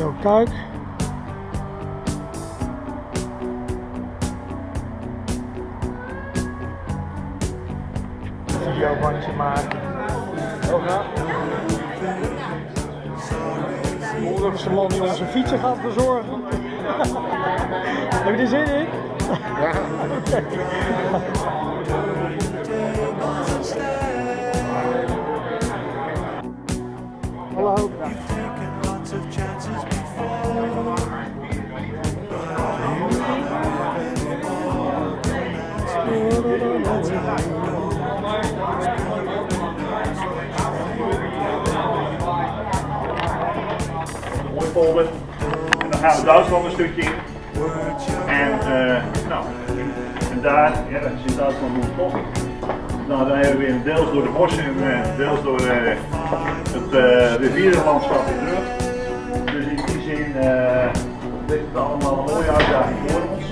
Zo, kijk. Een videobandje maken. Ook na. Moeder salon die onze fietsen gaat bezorgen. Heb je er zin in? Ja. Okay. Hallo. Voorbeeld. En dan gaan we Duitsland een stukje in. En, nou, en daar, ja, dat is in Duitsland moet koppen. Nou, dan hebben we weer deels door de bossen en deels door het rivierenlandschap in terug. Dus in die zin ligt het allemaal een mooie uitdaging voor ons.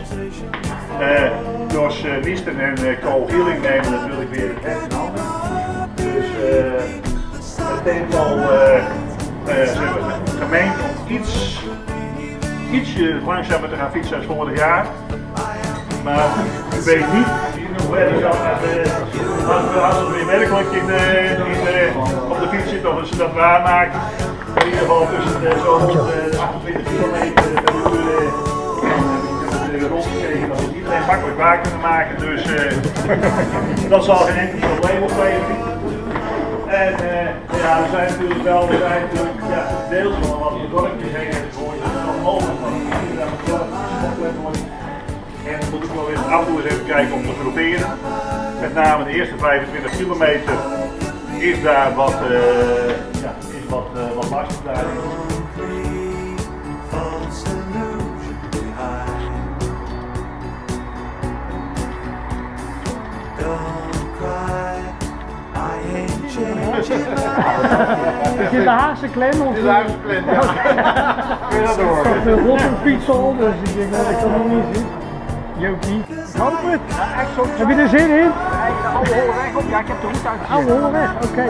Jos Wiesten en Carl Gieling nemen natuurlijk weer het heft in handen. Dus het heeft al gemeend om ietsje langzamer te gaan fietsen als vorig jaar. Maar ik weet niet hoe erg dat als we weer werkelijk op de fiets zitten, als ze dat waarmaken. In ieder geval tussen zo'n 28 kilometer per uur en de rondkegen dat we het iedereen makkelijk waar kunnen maken. Dus dat zal geen enkel probleem opleveren. En ja, we zijn natuurlijk wel, ja, deels van wat de dorpjes heen hebben gegooid. Dat is wel mogelijk, want iedereen aan het dorp is opgelet worden. En dan moeten we wel weer af en toe eens even kijken om te groeperen. Met name de eerste 25 kilometer is daar wat, ja, is wat lastig daar. Is dit de Haagse klem? Of dit is de Haagse klem, ja. Kun je dat door? Ik heb rot een fiets al, dus ik denk dat ik dat nog niet zie. Jokie. Ik hoop het. Heb je er zin in? De oude Hollenweg op. Ja, ik heb de route uitgezet. Oude Hollenweg, oké.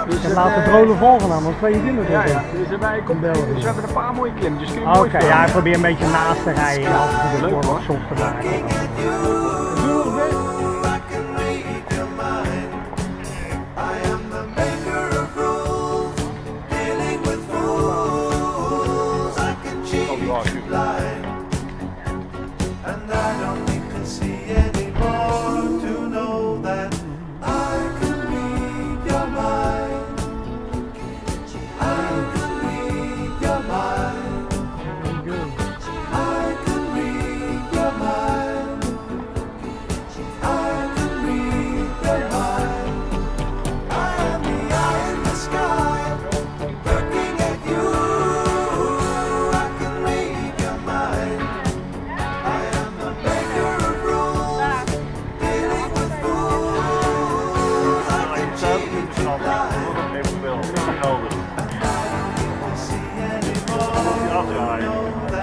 12%. Dus en laat de drolen val vandaan, want 22 ja, ja. Dus wij komen wel. Dus we hebben een paar mooie klimmen, dus kun je mooi filmen. Oké, ja, ik probeer een beetje naast te rijden. Dat is leuk hoor.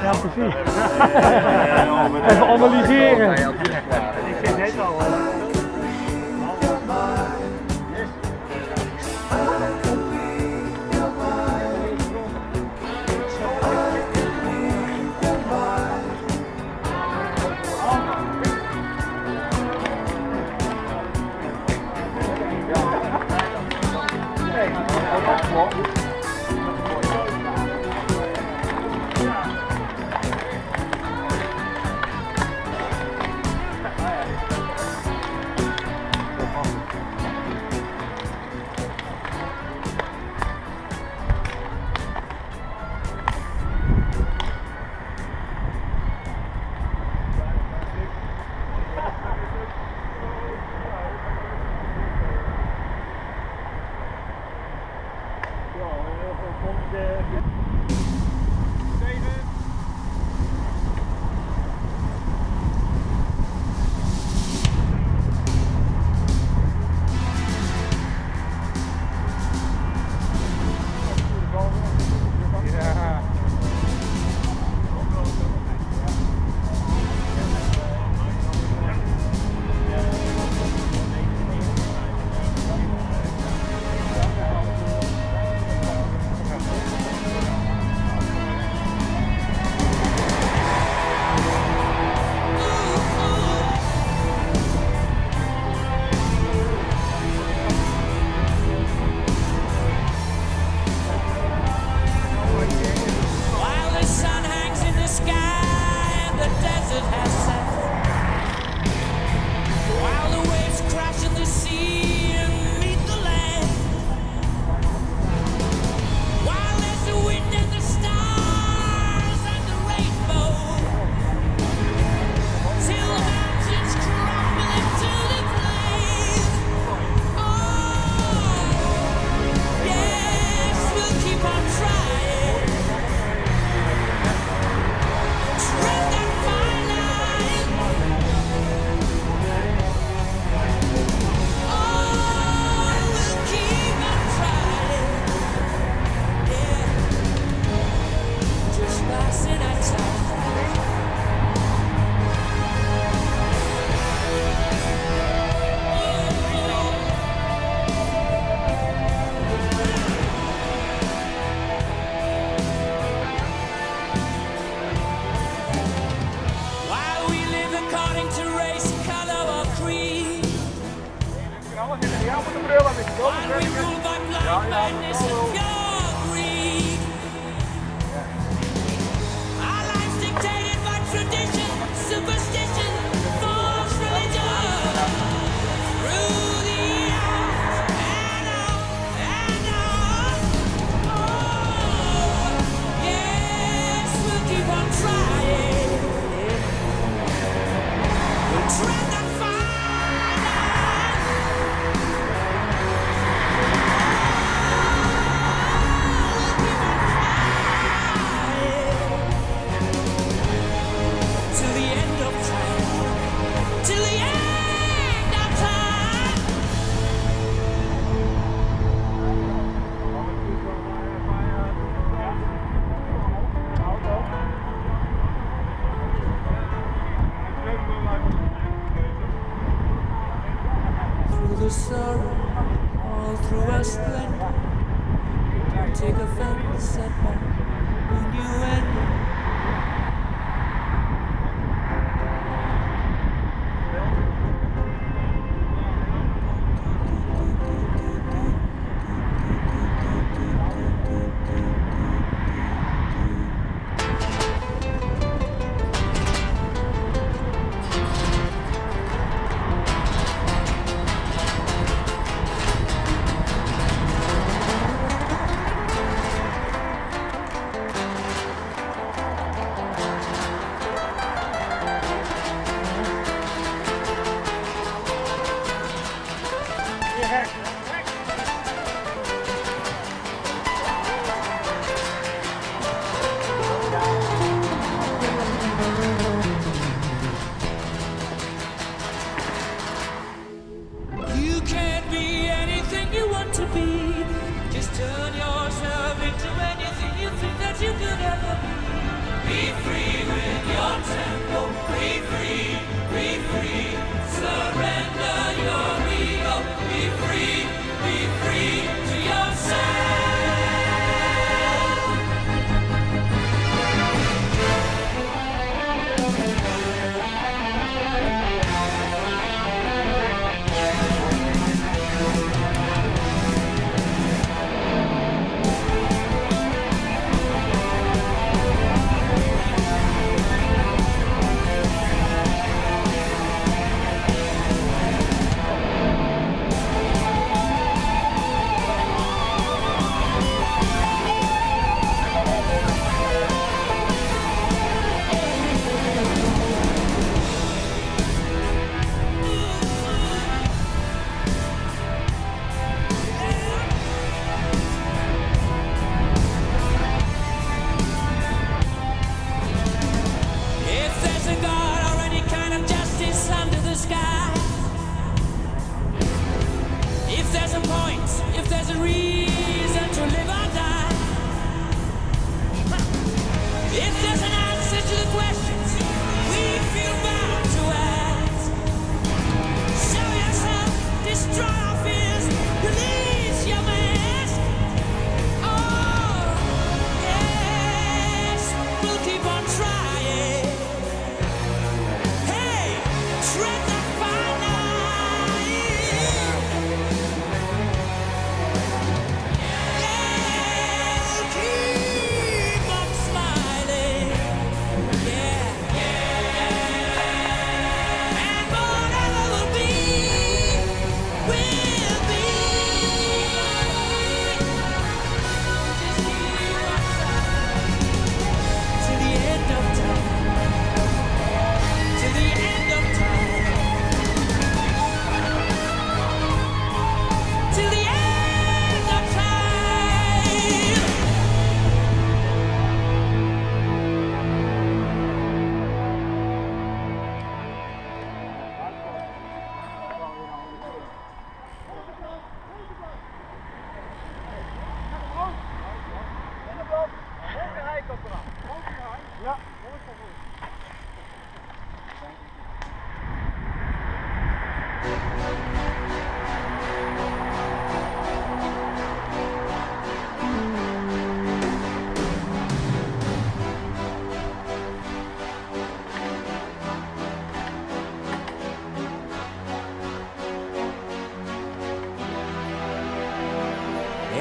Ja, precies. Even analyseren. Ik vind dit al.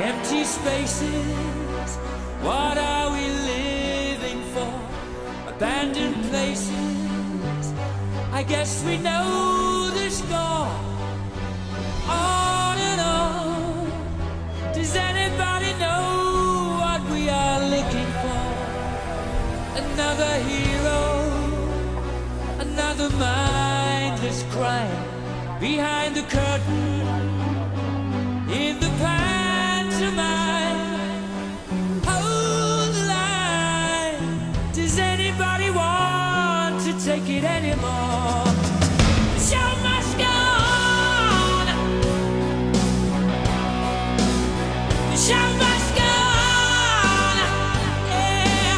Empty spaces, what are we living for? Abandoned places, I guess we know the score. On and on, does anybody know what we are looking for? Another hero, another mindless crime, behind the curtain, in the past. Hold the line. Does anybody want to take it anymore? The show must go on. The show must go on. Yeah.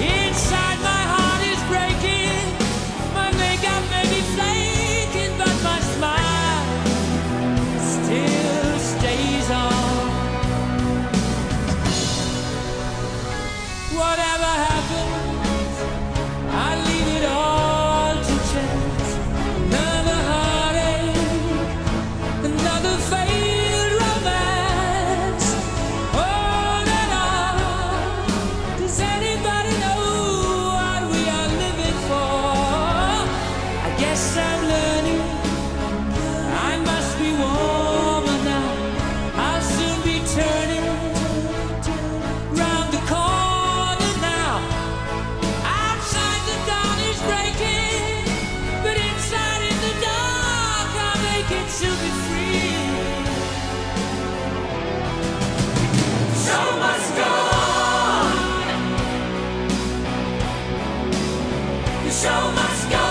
Inside my heart is breaking. My makeup may be flaking, but my smile still stays on. Whatever happens, I leave it all to chance. Another heartache, another failed romance. On and on. Does anybody know what we are living for? I guess I'm learning I must be warmer now. I'll soon be turning round the corner now. Outside the dawn is breaking, but inside in the dark I'll make it to be free. So must go on. The show must go on.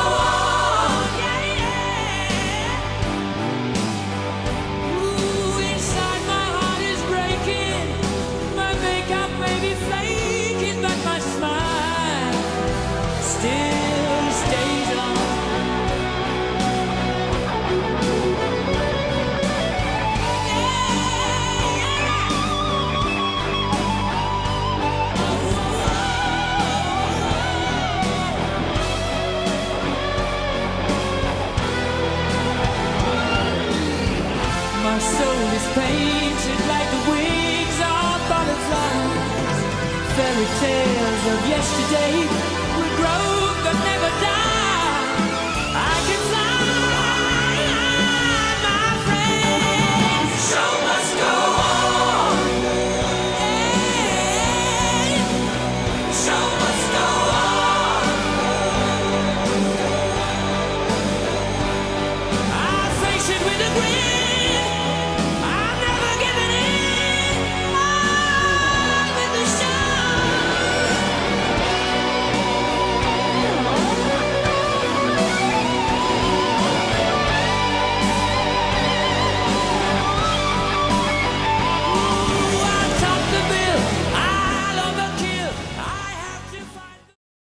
My soul is painted like the wings of butterflies, fairy tales of yesterday.